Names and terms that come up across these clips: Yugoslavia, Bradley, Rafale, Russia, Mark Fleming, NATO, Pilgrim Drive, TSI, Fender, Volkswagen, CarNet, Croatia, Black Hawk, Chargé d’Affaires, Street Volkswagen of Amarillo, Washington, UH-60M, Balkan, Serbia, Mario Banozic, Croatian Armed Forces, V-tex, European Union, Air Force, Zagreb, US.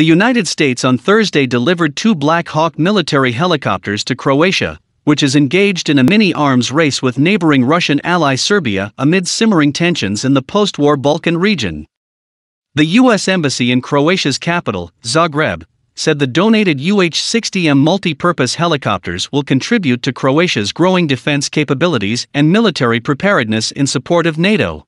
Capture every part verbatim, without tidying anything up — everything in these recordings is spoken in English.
The United States on Thursday delivered two Black Hawk military helicopters to Croatia, which is engaged in a mini-arms race with neighboring Russian ally Serbia amid simmering tensions in the post-war Balkan region. The U S Embassy in Croatia's capital, Zagreb, said the donated U H sixty M multi-purpose helicopters will contribute to Croatia's growing defense capabilities and military preparedness in support of NATO.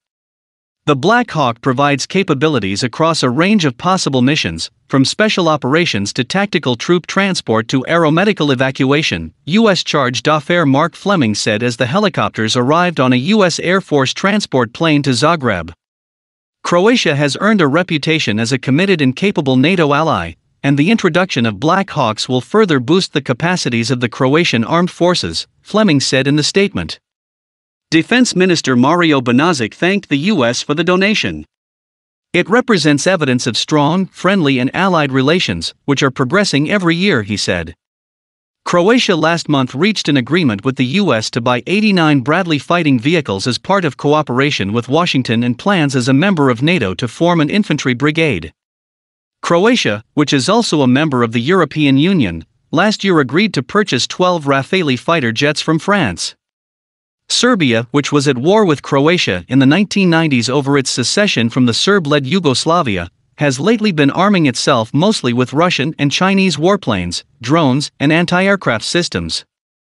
The Black Hawk provides capabilities across a range of possible missions, from special operations to tactical troop transport to aeromedical evacuation, U S Charge d'Affaires Mark Fleming said as the helicopters arrived on a U S Air Force transport plane to Zagreb. Croatia has earned a reputation as a committed and capable NATO ally, and the introduction of Black Hawks will further boost the capacities of the Croatian armed forces, Fleming said in the statement. Defense Minister Mario Banozic thanked the U S for the donation. It represents evidence of strong, friendly and allied relations, which are progressing every year, he said. Croatia last month reached an agreement with the U S to buy eighty-nine Bradley fighting vehicles as part of cooperation with Washington and plans as a member of NATO to form an infantry brigade. Croatia, which is also a member of the European Union, last year agreed to purchase twelve Rafale fighter jets from France. Serbia, which was at war with Croatia in the nineteen nineties over its secession from the Serb-led Yugoslavia, has lately been arming itself mostly with Russian and Chinese warplanes, drones, and anti-aircraft systems.